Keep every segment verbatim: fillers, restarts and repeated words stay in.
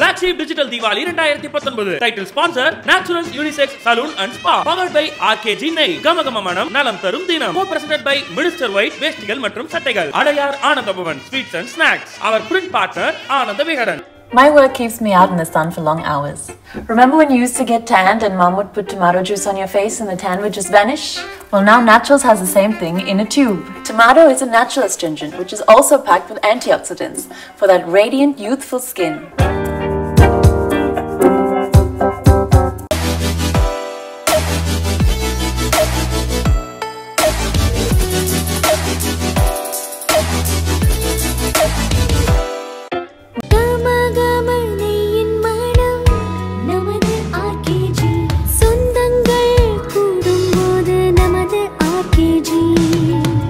Black Sheep Digital Diwali twenty nineteen. Title sponsor Naturals Unisex Salon and Spa. Powered by R K G Nay. Gamagama Manam Nalam Tarum Dinam. Co-presented by Minister White Vestigal Matram Satagal. Adayar Ananda Bhavan. Sweets and snacks. Our print partner Ananda Vikatan. My work keeps me out in the sun for long hours. Remember when you used to get tanned and mom would put tomato juice on your face and the tan would just vanish? Well, now Naturals has the same thing in a tube. Tomato is a natural astringent which is also packed with antioxidants for that radiant, youthful skin.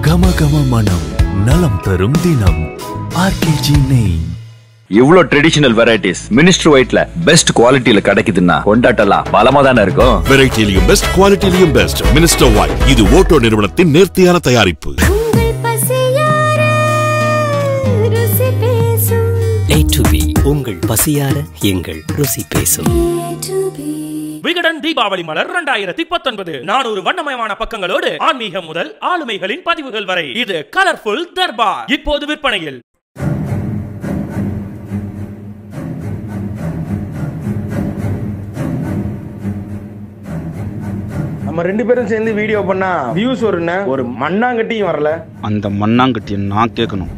Gamagama Manam Nalam Tarum Dinam R K G Nay. Evlo traditional varieties Minister White la best quality la kadakiduna kondatala balama dana irukum. Variety liyum best quality liyum best Minister White. Idu Otto nirvanathin nerthiyana tayarippu. A to B ungal pasiyara engal rusi pesum. Vikatan Deepavali Malar twenty nineteen. four hundred வண்ணமயமான பக்கங்களோடு ஆன்மீகம் முதல் ஆளுமைகளின் பதிவுகள் வரை இது colourful Darbar இப்போது விற்பனையில். நம்ம ரெண்டு பேரும் சேர்ந்து வீடியோ பண்ணா வியூஸ் வரنا ஒரு மண்ணாங்கட்டியும் வரல. அந்த மண்ணாங்கட்டியை நான் கேட்கணும்.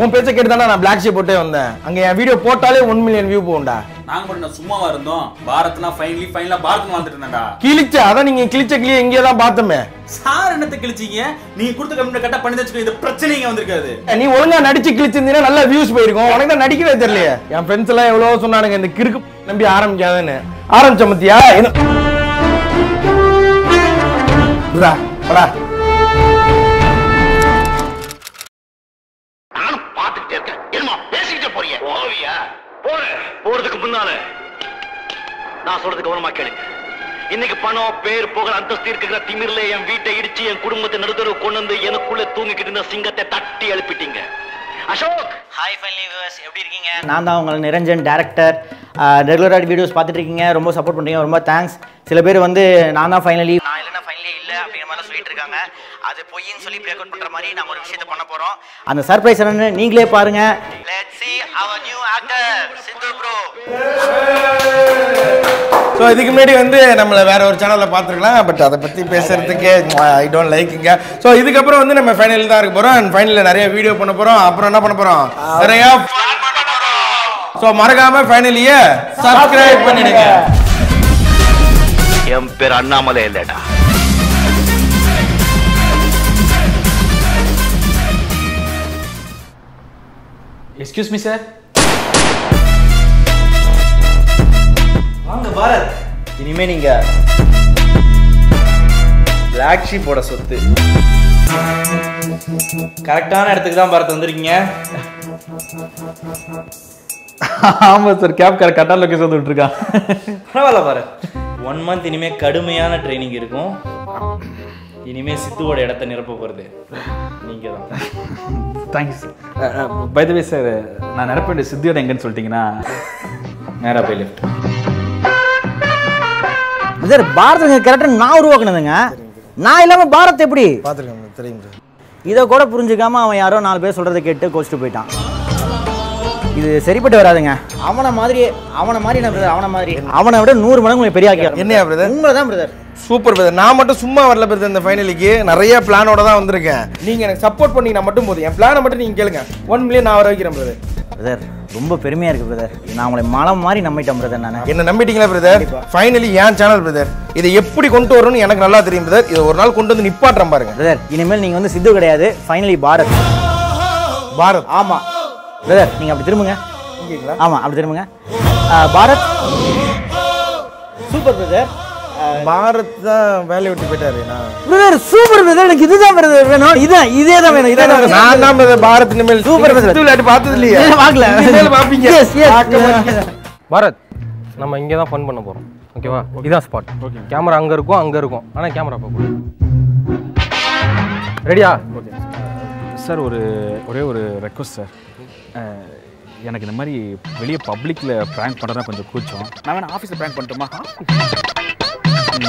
உன் பேச்ச கேட்டு தானா நான் Black Sheep போட்டே வந்தேன். அங்க என் வீடியோ போட்டாலே one million view போகும்டா. நாங்க என்ன சும்மாவா இருந்தோம். பாரத்னா ஃபைனலி ஃபைனலா பாரத் வந்துட்டேனடா. கிழிச்ச அத நீங்க கிழிச்ச கிளியே எங்கயா தான் பார்த்தமே. சார் என்னத்த கிழிச்சீங்க? நீங்க கொடுத்த கமெண்ட் கரெக்ட்டா பண்ணி தச்சிங்க. இந்த பிரச்சனையே வந்திருக்காது. நீ ஒழுங்கா நடிச்சி கிழிச்சிருந்தீனா நல்ல views போயிருக்கும். உனக்கு தான் நடிக்கவே தெரியலையே. என் ஃப்ரெண்ட்ஸ் எல்லாம் எவ்வளவு சொன்னானுங்க இந்த கிறுக்கு நம்பி ஆரம்பிக்காதேன்னு. ஆரம்பிச்ச மத்தியா? டா டா நான் சொல்றதுக்கு கவனமா கேளுங்க. இன்னைக்கு பணம் பேர் புகழ் அந்தஸ்து இருக்கிற திமிர்ல என் வீட்டை இடிச்சு என் குடும்பத்தை நடுத்தர கொண்டு வந்து எனக்குள்ள தூங்கிக்கிட்டு இருந்த சிங்கத்தை தட்டி எழுப்பிட்டீங்க. அசோக் ஹாய் ஃபைனலி வியூவர்ஸ் எப்படி இருக்கீங்க? நான் தான் உங்கள் நிரஞ்சன் டைரக்டர். ரெகுலரா வீடியோஸ் பார்த்துட்டு இருக்கீங்க. ரொம்ப சப்போர்ட் பண்றீங்க. ரொம்ப தேங்க்ஸ். சில பேர் வந்து நான் தான் ஃபைனலி நான் இல்லனா ஃபைனலி இல்ல அப்படிங்கிற மாதிரி சொல்லிட்டு இருக்காங்க. அது பொய்ன்னு சொல்லி பிரேக் அவுட் பண்ற மாதிரி நாம ஒரு விஷயத்தை பண்ண போறோம். அந்த சர்ப்ரைஸ் என்னன்னு நீங்களே பாருங்க. Let's see our new actor Sindhu Bro. So இதுக்கு முன்னாடி வந்து நம்மள வேற ஒரு சேனல்ல பாத்துறலாம். பட் அத பத்தி பேசிறதுக்கு ஐ டோன்ட் லைக்ங்க. சோ இதுக்கு அப்புறம் வந்து நம்ம ஃபைனல் தான் இருக்க போறோம். அண்ட் ஃபைனல்ல நிறைய வீடியோ பண்ண போறோம். அப்புறம் என்ன பண்ண போறோம்? நிறைய பிளான் பண்ண போறோம். சோ மறக்காம ஃபைனலியே சப்ஸ்கிரைப் பண்ணிடுங்க. எம் பேர் அண்ணாமலை இல்லடா. Excuse me sir. வாங்க பாரத். இனிமே நீங்க Black Sheep ஓட சொத்து. கரெக்ட்டான இடத்துக்கு தான் பாரத் வந்திருக்கீங்க. ஆமா சார் கேப் கரெக்ட்டா லொகேஷன் வந்து விட்டுருக்கா. பரவாயில்ல பாரத். ஒன் மந்த் இனிமே கடுமையான ட்ரைனிங் இருக்கும். இனிமே சித்துவோட இடத்தை நிரப்ப போறது நீங்க தான். Thanks by the way sir நான் நிரப்ப வேண்டிய சித்தியோட எங்கன்னு சொல்லிட்டீங்கன்னா நேரா போய் லெஃப்ட். சார் பாரத் கரெக்டாக நான் உருவாக்கினதுங்க. நான் இல்லாமல் பாரத் எப்படி பார்த்துருக்கேன் தெரியுங்க. இதை கூட புரிஞ்சுக்காம அவன் யாரோ நாலு பேர் சொல்கிறத கேட்டு கோச்சிட்டு போயிட்டான். இது சரிப்பட்டு வராதுங்க. அவனை மாதிரி அவனை மாதிரி என்ன பிரதர் அவனை மாதிரி அவனை விட நூறு மடங்கு பெரிய ஆக்கியா என்ன பிரதர் உங்களை தான் பிரதர். Super brother. நான் மட்டும் சும்மா வரல பிரதர். இந்த ஃபைனலுக்கு நிறைய பிளானோட தான் வந்திருக்கேன். நீங்கள் எனக்கு சப்போர்ட் பண்ணீங்கன்னா மட்டும் போதும். என் பிளானை மட்டும் நீங்கள் கேளுங்க. ஒன் மில்லியன் நான் வர வைக்கிறேன் பிரதர். பிரதர் ரொம்ப பெருமையாக இருக்குது பிரதர். நான் உங்களை மலம் மாதிரி நம்பிட்டேன் பிரதர். நான் என்ன நம்பிட்டீங்களா பிரதர்? ஃபைனலி ஏன் சேனல் பிரதர். இதை எப்படி கொண்டு வரணும்னு எனக்கு நல்லா தெரியும் பிரதர். இதை ஒரு நாள் கொண்டு வந்து நிப்பாட்டுறேன் பாருங்க பிரதர். இனிமேல் நீங்கள் வந்து சித்து கிடையாது ஃபைனலி பாரத் பாரத். ஆமாம் பிரதர் நீங்கள் அப்படி திரும்புங்க. ஆமாம் அப்படி திரும்புங்க பாரத். Super brother. பாரத் தான் வேலையை விட்டு போயிட்டாரு. Brother super brother. எனக்கு இதுதான் பிரதர் வேணும். இதான் இதே தான் வேணும். இதே தான் நான் தான் பிரதர் பாரத் இனிமேல் சூப்பர் பிரதர். தூளாட்டி பார்த்தது இல்லையா? பார்க்கல. இனிமேல் பாப்பீங்க. எஸ் எஸ் பாரத் நம்ம இங்க தான் ஃபன் பண்ண போறோம். ஓகேவா? இதான் ஸ்பாட். ஓகே. கேமரா அங்க இருக்கும் அங்க இருக்கும். ஆனா கேமரா பாக்க ரெடியா? Okay sir. ஒரு ஒரே ஒரு ரெக்வெஸ்ட் சார். எனக்கு இந்த மாதிரி வெளிய பப்ளிக்ல பிராங்க் பண்றதா கொஞ்சம் கூச்சம். நான் என்ன ஆபீஸ்ல பிராங்க் பண்ணட்டுமா?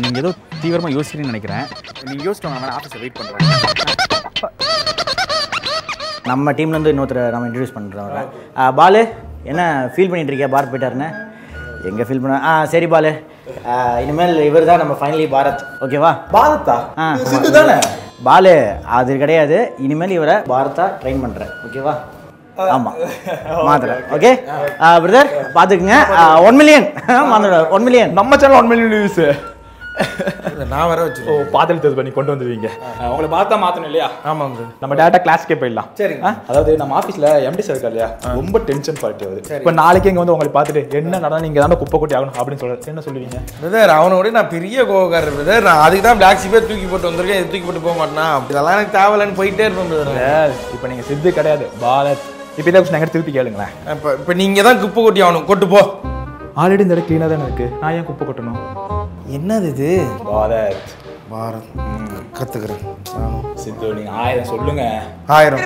நீங்க ஏதோ தீவிரமா யோசிக்கிறீங்கன்னு நினைக்கிறேன். நீங்க யோசிச்சோம் நான் ஆபீஸ்ல வெயிட் பண்றேன். நம்ம டீம்ல இருந்து இன்னொருத்தரை நாம இன்ட்ரோ듀ce பண்றோம். பாலு என்ன ஃபீல் பண்ணிட்டு இருக்கீங்க பாரத் பீட்டர்னே? எங்க ஃபீல் பண்ண? ஆ சரி பாலு. இனிமேல் இவர்தான் நம்ம ஃபைனலி பாரத். ஓகேவா? பாரத்தா? சிந்து தானே. பாலு அது கிடையாது. இனிமேல் இவரை பாரதா ட்ரெயின் பண்றேன். ஓகேவா? ஆமா மாத்ரா ஓகே பிரதர் பாத்துக்கங்க one million மாத்ரா one million நம்ம சேனல் one million வியூஸ் நான் வர வச்சிருக்கேன். ஓ பாதல் தேஸ் பண்ணி கொண்டு வந்துவீங்க. உங்களை பார்த்தா மாத்தணும் இல்லையா? ஆமாம் ப்ரோ. நம்ம டைரக்டா கிளாஸ்க்கே போய்டலாம். சரிங்க. அதாவது நம்ம ஆபீஸ்ல எம்டி சார் இருக்கார் இல்லையா? ரொம்ப டென்ஷன் பார்ட்டி ஆகுது. இப்போ நாளைக்கு இங்க வந்து உங்களை பார்த்துட்டு என்ன நடனா நீங்க தான குப்பை கொட்டி ஆகணும் அப்படினு சொல்ற என்ன சொல்லுவீங்க? பிரதர் அவனோட நான் பெரிய கோகார் பிரதர். நான் அதுக்கு தான் Black Sheep தூக்கி போட்டு வந்திருக்கேன். இது தூக்கி போட்டு போக மாட்டேனா? இதெல்லாம் எனக்கு தேவலன்னு போயிட்டே இருப்பேன் பிரதர். இப்போ நீங்க சித்து கிடையாது பாரத். இப்போ இத கொஞ்சம் திருப்பி கேளுங்களேன். இப்போ இப்போ நீங்க தான் குப்பை கொட்டி ஆகணும். கொட்டு போ. ஆல்ரெடி இந்த இடத்துல கிளீனா தான் இருக்கு. நான் ஏன் குப்பை கொட்டணும்? என்னது இது? பாரத் பாரத் கத்துக்கிறேன். சித்து நீங்க ஆயிரம் சொல்லுங்க. ஆயிரம்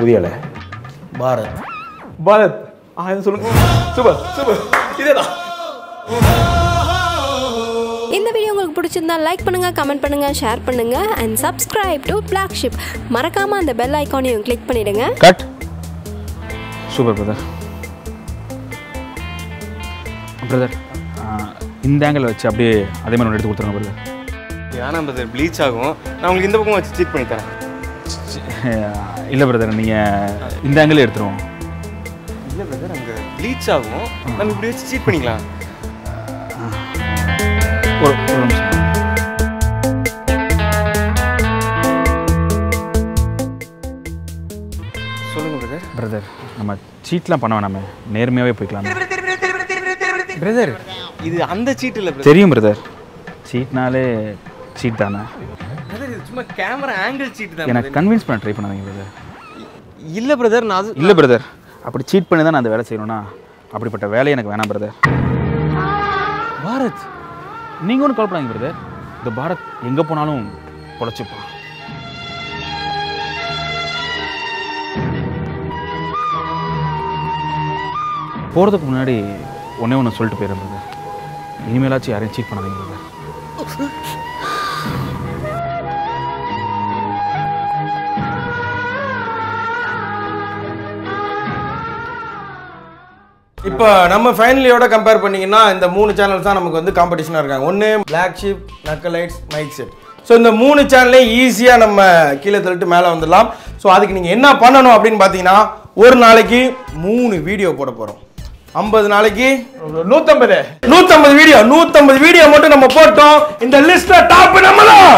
புரியல. பாரத் பாரத் ஆயிரம் சொல்லுங்க. சூப்பர் சூப்பர் இதேதான். இந்த வீடியோ உங்களுக்கு பிடிச்சிருந்தா லைக் பண்ணுங்க, கமெண்ட் பண்ணுங்க, ஷேர் பண்ணுங்க and subscribe to Black Sheep. மறக்காம அந்த பெல் ஐகானையும் கிளிக் பண்ணிடுங்க. Cut super brother. பிரதர் இந்த ஆங்கிள் வச்சு அப்படியே அதே மாதிரி ஒன்று எடுத்து கொடுத்துருங்க பிரதர். ஏன்னா பிரதர் ப்ளீச் ஆகும். நான் உங்களுக்கு இந்த பக்கம் வச்சு சீட் பண்ணி தரேன். இல்லை பிரதர் நீங்கள் இந்த ஆங்கிளே எடுத்துருவோம். இல்லை பிரதர் அங்கே ப்ளீச் ஆகும். நம்ம இப்படி வச்சு சீட் பண்ணிக்கலாம். ஒரு ஒரு நிமிஷம். சொல்லுங்கள் பிரதர். பிரதர் நம்ம சீட்லாம் பண்ண வேணாமே, நேர்மையாகவே போய்க்கலாம். பிரதர் இது அந்த சீட் இல்ல பிரதர். தெரியும் பிரதர். சீட்னாலே சீட் தானா? பிரதர் இது சும்மா கேமரா ஆங்கிள் சீட் தான். எனக்கு கன்வின்ஸ் பண்ண ட்ரை பண்ணாதீங்க பிரதர். இல்ல பிரதர் நான் இல்ல பிரதர் அப்படி சீட் பண்ணி தான் நான் அந்த வேலை செய்யணும்னா அப்படிப்பட்ட வேலை எனக்கு வேணாம் பிரதர். பாரத் நீங்க ஒன்றும் கவலைப்படாதீங்க பிரதர். இந்த பாரத் எங்க போனாலும் பொழைச்சிப்பான். போறதுக்கு முன்னாடி ஒன்னே ஒன்று சொல்லிட்டு போயிருந்தது, இனிமேலாச்சும் யாரையும் சீட் பண்ணாதீங்க. இப்போ நம்ம ஃபைனலியோட கம்பேர் பண்ணிங்கன்னா இந்த மூணு சேனல்ஸ் தான் நமக்கு வந்து காம்படிஷனாக இருக்காங்க. ஒன்று Black Sheep, Nakkalites, mic set. So இந்த மூணு சேனலே ஈஸியாக நம்ம கீழே தள்ளிட்டு மேலே வந்துடலாம். ஸோ அதுக்கு நீங்கள் என்ன பண்ணணும் அப்படின்னு பார்த்தீங்கன்னா ஒரு நாளைக்கு மூணு வீடியோ போட போகிறோம். ஐம்பது நாளைக்கு நூத்தம்பது நூத்தம்பது வீடியோ நூத்தம்பது வீடியோ மட்டும் நம்ம போட்டோம். இந்த லிஸ்ட்ல டாப் நம்மதான்.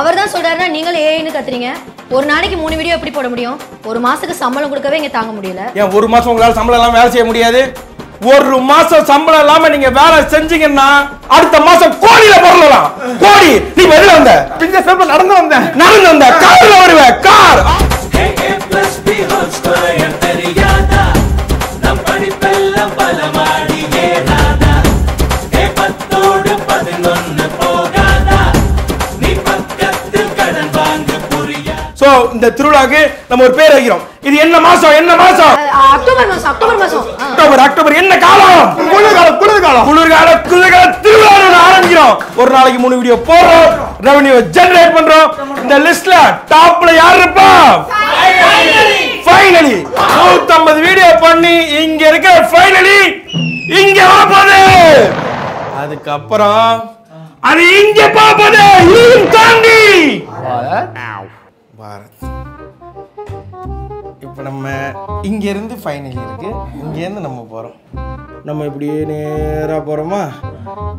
அவர் தான் சொல்றாருன்னா நீங்களே ஏன்னு கத்துறீங்க. ஒரு நாளைக்கு மூணு வீடியோ எப்படி போட முடியும்? ஒரு மாசத்துக்கு சம்பளம் கொடுக்கவே இங்க தாங்க முடியல. ஏன் ஒரு மாசம் உங்களால சம்பளம் எல்லாம் வேலை செய்ய முடியாது? ஒரு மாசம் சம்பளம் இல்லாம நீங்க வேலை செஞ்சீங்கன்னா அடுத்த மாசம் கோடியில போடலாம். கோடி நீ வெளியில வந்த பிஞ்ச சேப்ப நடந்து வந்த நடந்து வந்த கார்ல வருவே கார். இந்த திருவிழாக்கு நம்ம ஒரு பேர் வைக்கிறோம். இது என்ன மாசம்? என்ன மாசம்? அக்டோபர் மாசம். அக்டோபர் மாசம். அக்டோபர் அக்டோபர் என்ன காலம்? குளிர்காலம். குளிர்காலம் குளிர்கால குளிர்கால திருவிழா ஆரம்பிக்கிறோம். ஒரு நாளைக்கு மூணு வீடியோ போடுறோம், ரெவென்யூ ஜெனரேட் பண்றோம். இந்த லிஸ்ட்ல டாப்ல யார் இருப்பா? ஃபைனலி நூத்தம்பது வீடியோ பண்ணி இங்க இருக்க ஃபைனலி இங்க வாப்பது. அதுக்கப்புறம் அது இங்க பாப்பது. இதையும் தாண்டி பாரத். இப்போ நம்ம இங்கேருந்து ஃபைனலி இருக்குது. இங்கேருந்து நம்ம போகிறோம். நம்ம இப்படியே நேராக போகிறோமா?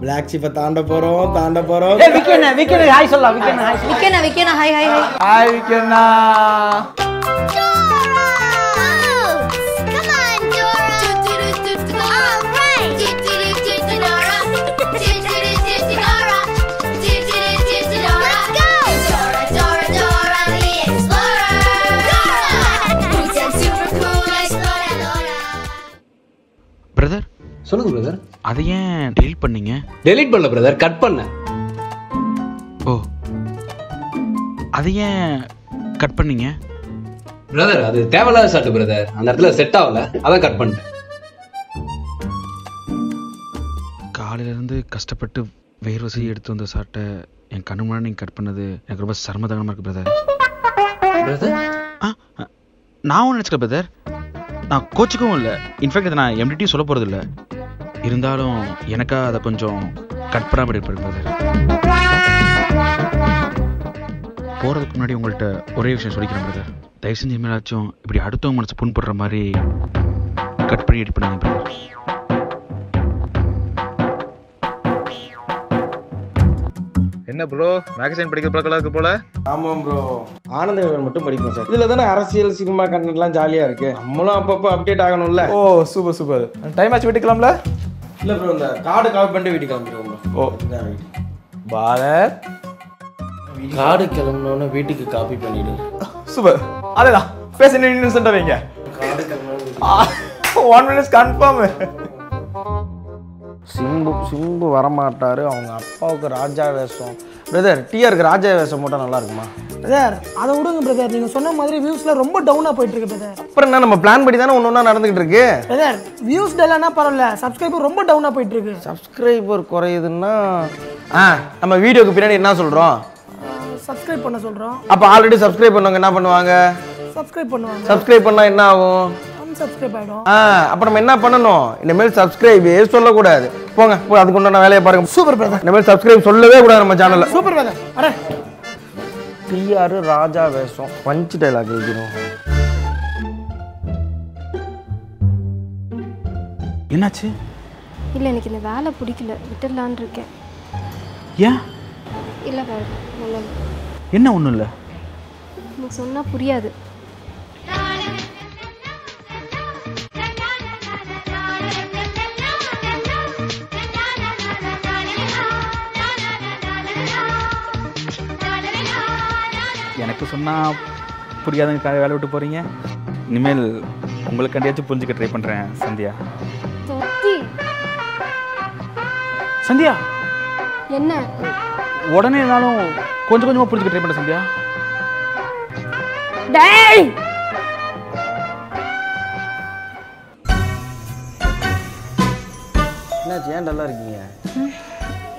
Black Sheep தாண்ட போகிறோம் தாண்ட போகிறோம். விக்கண்ணா விக்கண்ணா ஹாய் சொல்லலாம். விக்கண்ணா ஹாய் விக்கண்ணா விக்கண்ணா ஹாய் ஹாய் ஹாய் ஹாய் விக்கண்ணா. பிரதர் சொல்லுங்க பிரதர். அதை ஏன் delete பண்ணீங்க? delete பண்ணல பிரதர், கட் பண்ண. ஓ, அது ஏன் கட் பண்ணீங்க? பிரதர் அது தேவையில்லாத ஷார்ட் பிரதர், அந்த இடத்துல செட் ஆகல, அதான் கட் பண்ணிட்டேன். காலையிலேருந்து கஷ்டப்பட்டு வேர் வசதி எடுத்து வந்த ஷார்ட்டை என் கண்ணு முன்னாடி நீங்கள் கட் பண்ணது எனக்கு ரொம்ப சர்மதகமாக இருக்குது பிரதர். பிரதர் ஆ நான் ஒன்று நினச்சிக்கிறேன் பிரதர், நான் கோச்சுக்கவும் இல்லை, இன்ஃபேக்ட் இதை நான் எம்டிடியும் சொல்ல போகிறதில்ல, இருந்தாலும் எனக்கா அதை கொஞ்சம் கட் பண்ணாமல் இருப்பேன் பிரதர். போகிறதுக்கு முன்னாடி உங்கள்கிட்ட ஒரே விஷயம் சொல்லிக்கிறேன் பிரதர், தயவு செஞ்சு இனிமேலாச்சும் இப்படி அடுத்தவங்க மனசு புண்படுற மாதிரி கட் பண்ணி எடிட் பண்ணாங்க பிரதர். என்ன ப்ரோ மேகசைன் படிக்கிற பழக்கம் இருக்கு போல? ஆமாம் ப்ரோ, ஆனந்த விகடன் மட்டும் படிக்கணும் சார், இதுல தானே அரசியல் சினிமா கண்டென்ட்லாம் ஜாலியா இருக்கு, நம்மளும் அப்பப்போ அப்டேட் ஆகணும்ல. ஓ சூப்பர் சூப்பர், டைம் ஆச்சு வீட்டுக்கலாம்ல? இல்லை ப்ரோ, இந்த கார்டு காப்பி பண்ணிட்டு வீட்டுக்கு கிளம்பிடுவோம். ஓ பாலர் கார்டு கிளம்பணும்னு வீட்டுக்கு காப்பி பண்ணிடு. சூப்பர், அதேதான் பேச இன்னும் வைங்க, கார்டு கிளம்பணும் one minutes confirm. Simbu Simbu வரமாட்டார், அவங்க அப்பாவுக்கு ராஜா வேஷம் பிரதர், டிஆருக்கு ராஜா வேஷம் போட்டால் நல்லா இருக்குமா பிரதர்? அதை விடுங்க பிரதர், நீங்கள் சொன்ன மாதிரி வியூஸ்லாம் ரொம்ப டவுனாக போயிட்டு இருக்கு பிரதர். அப்புறம் என்ன, நம்ம பிளான் படி தானே ஒன்று ஒன்றா நடந்துகிட்டு இருக்கு பிரதர். வியூஸ் டல்லானா பரவாயில்ல, சப்ஸ்கிரைபர் ரொம்ப டவுனாக போயிட்டு இருக்கு. சப்ஸ்கிரைபர் குறையுதுன்னா ஆ நம்ம வீடியோக்கு பின்னாடி என்ன சொல்கிறோம், சப்ஸ்கிரைப் பண்ண சொல்கிறோம். அப்போ ஆல்ரெடி சப்ஸ்கிரைப் பண்ணவங்க என்ன பண்ணுவாங்க? சப்ஸ்கிரைப் பண்ணுவாங்க. சப்ஸ்கிரைப் பண்ணால் என்ன ஆகும்? சப்ஸ்கிரைப் ஆயிடும். ஆ அப்ப நம்ம என்ன பண்ணனும், இனிமேல் சப்ஸ்கிரைப் சொல்ல கூடாது. போங்க போய் அதுக்கு உண்டான வேலைய பாருங்க. சூப்பர் பிரதர், இனிமேல் சப்ஸ்கிரைப் சொல்லவே கூடாது நம்ம சேனல்ல. சூப்பர் பிரதர், அட டிஆர் ராஜா வேஷம் பஞ்ச் டயலாக் எழுதிரும். என்னாச்சு? இல்ல எனக்கு இந்த வேலை பிடிக்கல, விட்டலாம்னு இருக்கேன். ஏன்? இல்ல வேற ஒண்ணும் என்ன ஒண்ணும் இல்ல, உங்களுக்கு சொன்னா புரியாது. எனக்கு சொன்னால் புரியாதுங்க, வேலை விட்டு போகிறீங்க. இனிமேல் உங்களுக்கு கண்டியாச்சும் புரிஞ்சுக்க ட்ரை பண்ணுறேன். சந்தியா சந்தியா என்ன உடனே என்னாலும் கொஞ்சம் கொஞ்சமாக புரிஞ்சுக்க ட்ரை பண்ணுறேன். சந்தியா டேய் என்னாச்சு, ஏன் நல்லா இருக்கீங்க?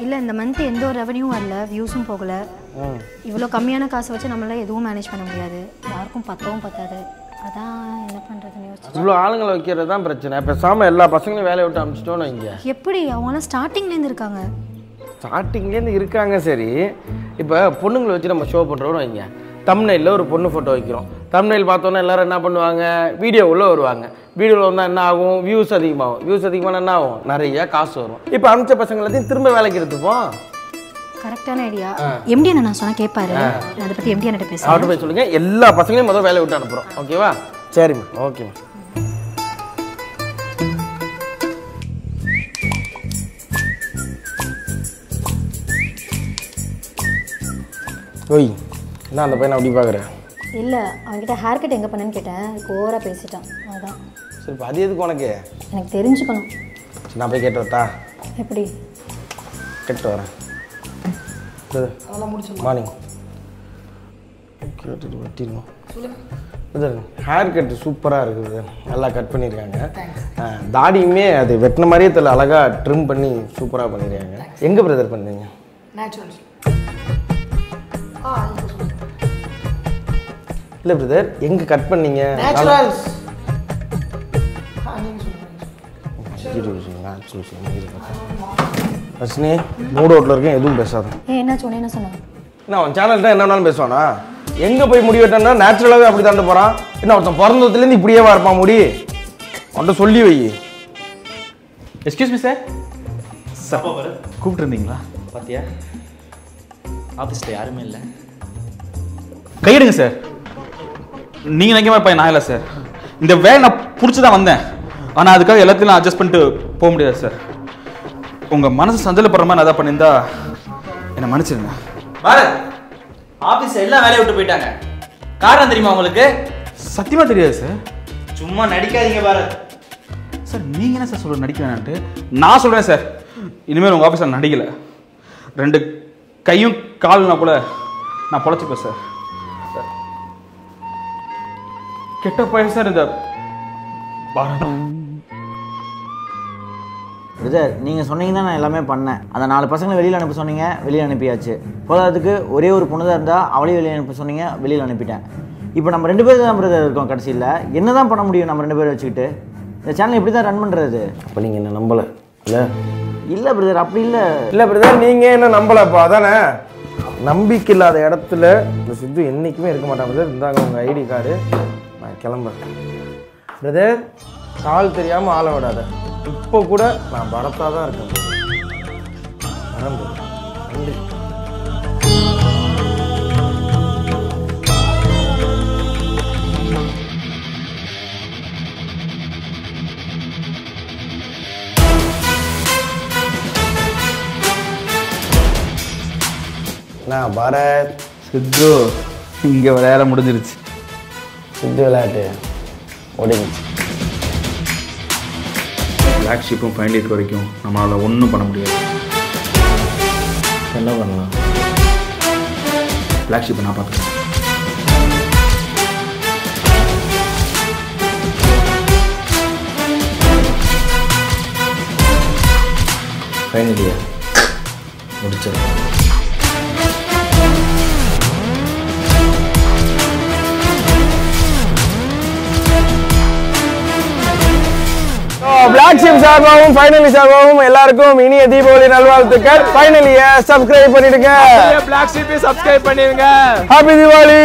இல்லை இந்த மந்த் எந்த ஒரு ரெவன்யூ வரல, வியூஸும் போகலை. இவ்வளோ கம்மியான காசை வச்சு நம்மளால எதுவும் மேனேஜ் பண்ண முடியாது, யாருக்கும் பத்தவும் பத்தாது. அதான் என்ன பண்ணுறதுன்னு யோசிச்சு இவ்வளோ ஆளுங்களை வைக்கிறது தான் பிரச்சனை. பேசாமல் எல்லா பசங்களையும் வேலையை விட்டு அனுப்பிச்சிட்டோன்னு வைங்க. எப்படி அவங்களாம் ஸ்டார்டிங்லேருந்து இருக்காங்க? ஸ்டார்டிங்லேருந்து இருக்காங்க சரி, இப்போ பொண்ணுங்களை வச்சு நம்ம ஷோ பண்ணுறோன்னு வைங்க. தம்ப்நெயிலில் ஒரு பொண்ணு ஃபோட்டோ வைக்கிறோம், தம்ப்நெயில் பார்த்தோன்னா எல்லோரும் என்ன பண்ணுவாங்க, வீடியோக்குள்ளே வருவாங்க. வீடியோவில் வந்தால் என்ன ஆகும், வியூஸ் அதிகமாகும். வியூஸ் அதிகமாக என்ன ஆகும், நிறையா காசு வரும். இப்போ அனுப்பிச்ச பசங்களையும் திரும்ப வேலைக்கு எடுத்துப்போம். கரெக்டான ஐடியா. எம்டி அண்ணா நான் சொன்னால் கேட்பாரு, அதை பற்றி எம்டி அண்ணா பேசுகிறேன். அவர்கிட்ட போய் சொல்லுங்கள், எல்லா பசங்களையும் முதல்ல வேலையை விட்டு அனுப்புகிறோம். ஓகேவா? சரிம்மா. ஓகேம்மா. ஓய் என்ன அந்த பையனை அப்படி பார்க்குறேன்? இல்லை அவன்கிட்ட ஹேர் கட் எங்கே பண்ணேன்னு கேட்டேன், ஓவராக பேசிட்டான் அதான். சரி இப்போ அது எதுக்கு உனக்கு? எனக்கு தெரிஞ்சுக்கணும். நான் போய் கேட்டு வரட்டா? எப்படி கேட்டு வரேன். மார்னிங் கேட்டுட்டு வட்டிடுவோம். ஹேர் கட்டு சூப்பராக இருக்குது, நல்லா கட் பண்ணியிருக்காங்க. தாடியுமே அது வெட்டின மாதிரியே தெரியல, அழகாக ட்ரிம் பண்ணி சூப்பராக பண்ணியிருக்காங்க. எங்கே பிரதர் பண்ணுறீங்க? நேச்சுரல்ஸ். இல்லை பிரதர் எங்கே கட் பண்ணீங்க? நேச்சுரல்ஸ். ரஷ்னி மூட் அவுட்டில் இருக்கேன், எதுவும் பேசாத. என்ன சொன்னேன்? என்ன சொன்னான்? என்ன அவன் சேனல் தான் என்னன்னாலும் பேசுவானா? எங்கே போய் முடி வெட்டானா நேச்சுரலாகவே அப்படி தாண்ட போகிறான். என்ன ஒருத்தன் பிறந்ததுலேருந்து இப்படியேவா இருப்பான் முடி? அவன்கிட்ட சொல்லி வை. எக்ஸ்கியூஸ் மீ சார், சப்பா வர கூப்பிட்டுருந்தீங்களா? பார்த்தியா ஆஃபீஸில் யாருமே இல்லை. கையிடுங்க சார், நீங்கள் நினைக்கிற மாதிரி நான் இல்லை சார், இந்த வேலை நான் பிடிச்சி தான் வந்தேன். ஆனால் அதுக்காக எல்லாத்தையும் அட்ஜஸ்ட் பண்ணிட்டு போக முடியாது சார். உங்கள் மனசு சஞ்சலப்படுற மாதிரி நான் அதான் பண்ணியிருந்தா என்னை மன்னிச்சிருங்க. பாரத் ஆஃபீஸில் எல்லாம் வேலையை விட்டு போயிட்டாங்க, காரணம் தெரியுமா உங்களுக்கு? சத்தியமாக தெரியாது சார். சும்மா நடிக்காதீங்க பாரத். சார் நீங்கள் என்ன சார் சொல்கிற நடிக்க வேணான்ட்டு? நான் சொல்கிறேன் சார், இனிமேல் உங்கள் ஆஃபீஸில் நடிக்கலை. ரெண்டு கையும் கால்னா கூட நான் பொழைச்சிப்பேன் சார். கெட்ட பையன் சார் இந்த பாரதம். பிரதர் நீங்கள் சொன்னீங்கன்னா நான் எல்லாமே பண்ணேன். அந்த நாலு பசங்களை வெளியில் அனுப்ப சொன்னீங்க, வெளியில் அனுப்பியாச்சு. போதாதுக்கு ஒரே ஒரு பொண்ணு தான் இருந்தால் அவளையும் வெளியில் அனுப்ப சொன்னீங்க, வெளியில் அனுப்பிட்டேன். இப்போ நம்ம ரெண்டு பேர் தான் பிரதர் இருக்கோம் கடைசியில். என்ன தான் பண்ண முடியும் நம்ம ரெண்டு பேரும் வச்சுக்கிட்டு? இந்த சேனல் எப்படி தான் ரன் பண்ணுறது? அப்போ நீங்கள் என்ன நம்பலை இல்லை? இல்லை பிரதர் அப்படி இல்லை. இல்லை பிரதர் நீங்கள் என்ன நம்பலைப்பா அதானே. நம்பிக்கை இல்லாத இடத்துல இந்த சித்து என்றைக்குமே இருக்க மாட்டான் பிரதர். இருந்தாங்க உங்கள் ஐடி கார்டு, நான் கிளம்புறேன் பிரதர். ஆள் தெரியாமல் ஆளை விடாத. இப்போ கூட நான் பரத்தாக தான் இருக்கேன். நன்றி. நான் பாரத். சித்து இங்கே விளையாட முடிஞ்சிருச்சு. சித்து விளையாட்டு ஒடுங்கிச்சு. பிளாக் ஷீப்பும் ஃபைனல் இயர் வரைக்கும் நம்மளால் ஒன்றும் பண்ண முடியாது. என்ன பண்ணலாம்? பிளாக் ஷீப்பை நான் பார்த்துக்கேன். ஃபைனல் இயர் முடிச்சிடலாம். Black Sheep சார்பாகவும் ஃபைனலி சார்பாகவும் எல்லாருக்கும் இனிய தீபாவளி நல்வாழ்த்துக்கள். ஃபைனலியை சப்ஸ்கிரைப் பண்ணிடுங்க. Black Sheep-ஐ சப்ஸ்கிரைப் பண்ணிடுங்க. Happy Deepavali.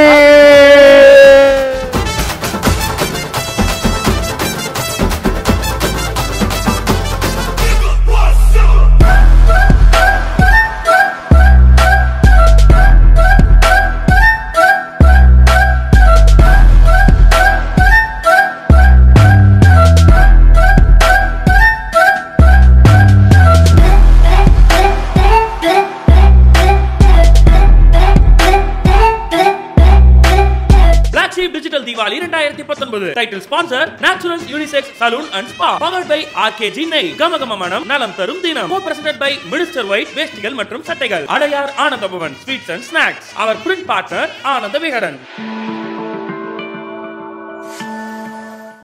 Title sponsor, Naturals Unisex Salon and Spa. Powered by R K G Nay, Gamagama Manam Nalam Tarum Dinam. Co-presented by Minister White Vestigal Matram Satagal. Adayar Ananda Bhavan Sweets and Snacks. Our print partner, Ananda Vikatan.